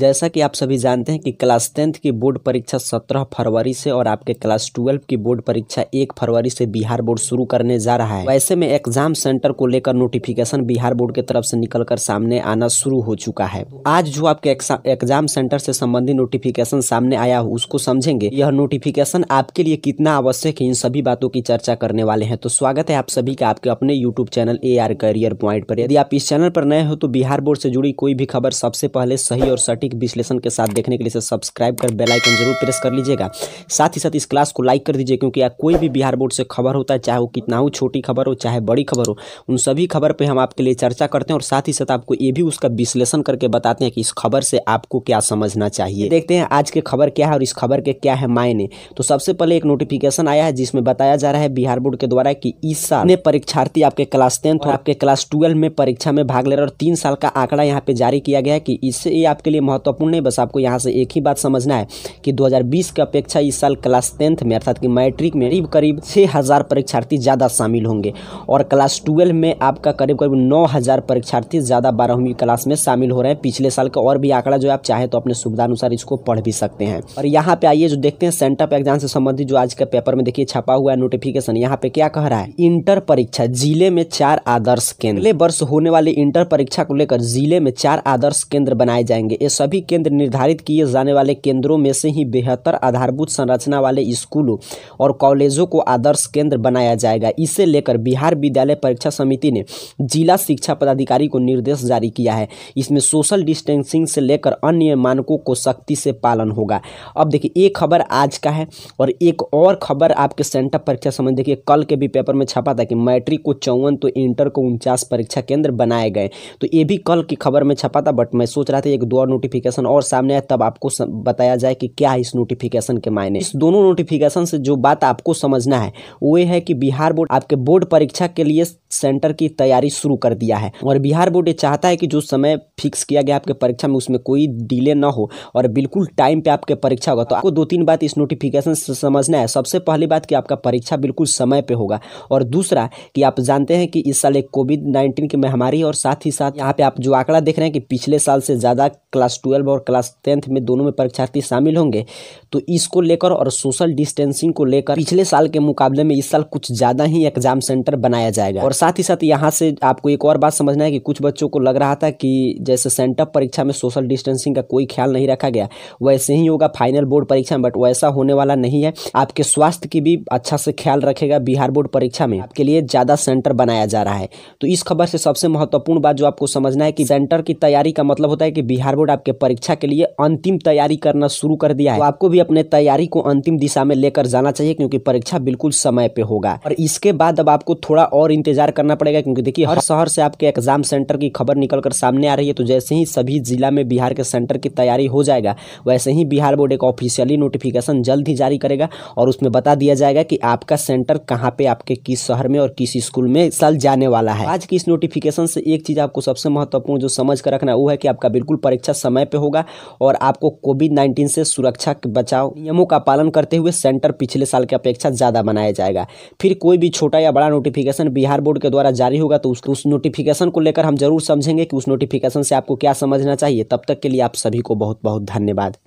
जैसा कि आप सभी जानते हैं कि क्लास 10th की बोर्ड परीक्षा 17 फरवरी से और आपके क्लास 12 की बोर्ड परीक्षा 1 फरवरी से बिहार बोर्ड शुरू करने जा रहा है। वैसे में एग्जाम सेंटर को लेकर नोटिफिकेशन बिहार बोर्ड की तरफ से निकलकर सामने आना शुरू हो चुका है। आज जो आपके एग्जाम सेंटर से संबंधित नोटिफिकेशन सामने आया हो उसको समझेंगे। यह नोटिफिकेशन आपके लिए कितना आवश्यक है, इन सभी बातों की चर्चा करने वाले हैं। तो स्वागत है आप सभी का आपके अपने YouTube channel AR career point पर। यदि आप इस चैनल पर नए हो तो बिहार बोर्ड से जुड़ी कोई भी खबर सबसे पहले सही और विश्लेषण के साथ देखने के लिए सब्सक्राइब कर बेल आइकन जरूर प्रेस कर लीजिएगा। साथ ही साथ इस क्लास को लाइक कर दीजिए, क्योंकि कोई भी बिहार बोर्ड से खबर होता है, चाहे वो कितना हो छोटी खबर हो चाहे बड़ी खबर हो, उन सभी खबर पे हम आपके लिए चर्चा करते हैं और साथ ही साथ आपको ये भी उसका विश्लेषण करके बताते हैं कि इस खबर से आपको क्या समझना चाहिए। देखते हैं आज की खबर क्या है और इस खबर के क्या है मायने। तो सबसे पहले एक नोटिफिकेशन आया है जिसमें बताया जा रहा है बिहार बोर्ड के द्वारा कि इस साल परीक्षार्थी आपके क्लास 10 और आपके क्लास 12 में परीक्षा में भाग ले रहे और 3 साल का आंकड़ा यहाँ पे जारी किया गया है कि इससे आपके लिए महत्वपूर्ण नहीं। बस आपको यहाँ से एक ही बात समझना है कि 2020 की अपेक्षा इस साल क्लास 10 में अर्थात कि मैट्रिक में करीब 6000 परीक्षार्थी ज़्यादा शामिल होंगे और क्लास 12 में आपका करीब 9000 परीक्षार्थी ज़्यादा 12वीं क्लास में शामिल हो रहे हैं पिछले साल का। और भी आंकड़ा जो आप चाहे तो अपने सुविधानुसार इसको पढ़ भी सकते हैं। और यहाँ पे आइए जो देखते हैं सेंटर पर एग्जाम से संबंधित जो आज के पेपर में देखिए छपा हुआ है नोटिफिकेशन, यहाँ पे क्या कह रहा है, इंटर परीक्षा जिले में 4 आदर्श केंद्र। अगले वर्ष होने वाले इंटर परीक्षा को लेकर जिले में 4 आदर्श केंद्र बनाए जाएंगे। सभी केंद्र निर्धारित किए जाने वाले केंद्रों में से ही बेहतर आधारभूत संरचना वाले स्कूलों और कॉलेजों को आदर्श केंद्र बनाया जाएगा। इसे लेकर बिहार विद्यालय परीक्षा समिति ने जिला शिक्षा पदाधिकारी को निर्देश जारी किया है। इसमें सोशल डिस्टेंसिंग से लेकर अन्य मानकों को सख्ती से पालन होगा। अब देखिए एक खबर आज का है और एक और खबर आपके सेंटर परीक्षा संबंधी देखिए कल के भी पेपर में छपा था कि मैट्रिक को 54 तो इंटर को 49 परीक्षा केंद्र बनाए गए। तो ये भी कल की खबर में छपा था, बट मैं सोच रहा था एक दो नोटिफिकेशन और सामने आया तब आपको बताया जाए कि क्या इस नोटिफिकेशन के मायने। इस दोनों नोटिफिकेशन से जो बात आपको समझना है वो है कि बिहार बोर्ड आपके बोर्ड परीक्षा के लिए सेंटर की तैयारी शुरू कर दिया है और बिहार बोर्ड ये चाहता है कि जो समय फिक्स किया गया आपके परीक्षा में उसमें कोई डिले ना हो और बिल्कुल टाइम पे आपके परीक्षा होगा। तो आपको 2-3 बात इस नोटिफिकेशन से समझना है। सबसे पहली बात कि आपका परीक्षा बिल्कुल समय पे होगा और दूसरा कि आप जानते हैं कि इस साल एक कोविड-19 की महामारी और साथ ही साथ यहाँ पे आप जो आंकड़ा देख रहे हैं कि पिछले साल से ज़्यादा क्लास 12 और क्लास 10 में दोनों में परीक्षार्थी शामिल होंगे। तो इसको लेकर और सोशल डिस्टेंसिंग को लेकर पिछले साल के मुकाबले में इस साल कुछ ज़्यादा ही एग्जाम सेंटर बनाया जाएगा। और साथ ही साथ यहाँ से आपको एक और बात समझना है कि कुछ बच्चों को लग रहा था कि जैसे सेंटर परीक्षा में सोशल डिस्टेंसिंग का कोई ख्याल नहीं रखा गया वैसे ही होगा फाइनल बोर्ड परीक्षा में, बट वैसा होने वाला नहीं है। आपके स्वास्थ्य की भी अच्छा से ख्याल रखेगा बिहार बोर्ड परीक्षा में, आपके लिए ज़्यादा सेंटर बनाया जा रहा है। तो इस खबर से सबसे महत्वपूर्ण बात जो आपको समझना है कि सेंटर की तैयारी का मतलब होता है कि बिहार बोर्ड आपके परीक्षा के लिए अंतिम तैयारी करना शुरू कर दिया है। तो आपको भी अपने तैयारी को अंतिम दिशा में लेकर जाना चाहिए क्योंकि परीक्षा बिल्कुल समय पे होगा। और इसके बाद अब आपको थोड़ा और इंतजार करना पड़ेगा क्योंकि देखिए हर शहर से आपके एग्जाम सेंटर की खबर निकलकर सामने आ रही है। तो जैसे ही सभी जिला में बिहार के सेंटर की तैयारी हो जाएगा वैसे ही बिहार बोर्ड एक ऑफिशियली नोटिफिकेशन जल्द ही जारी करेगा और उसमें बता दिया जाएगा कि आपका सेंटर कहाँ पे आपके किस शहर में और किस स्कूल में साल जाने वाला है। आज की इस नोटिफिकेशन से एक चीज आपको सबसे महत्वपूर्ण जो समझ कर रखना वो है कि आपका बिल्कुल परीक्षा समय पे होगा और आपको कोविड-19 से सुरक्षा के बचाव नियमों का पालन करते हुए सेंटर पिछले साल की अपेक्षा ज़्यादा बनाया जाएगा। फिर कोई भी छोटा या बड़ा नोटिफिकेशन बिहार बोर्ड के द्वारा जारी होगा तो उस नोटिफिकेशन को लेकर हम जरूर समझेंगे कि उस नोटिफिकेशन से आपको क्या समझना चाहिए। तब तक के लिए आप सभी को बहुत बहुत धन्यवाद।